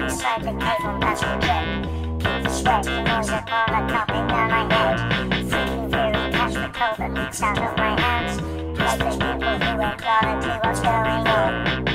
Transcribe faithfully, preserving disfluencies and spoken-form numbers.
on the side, the cable that's legit. Keep the sweat, the music, all the popping down my head. Freaking fury, catch the cold that leaks out of my hands. Cause there's people who ain't brought into what's going on.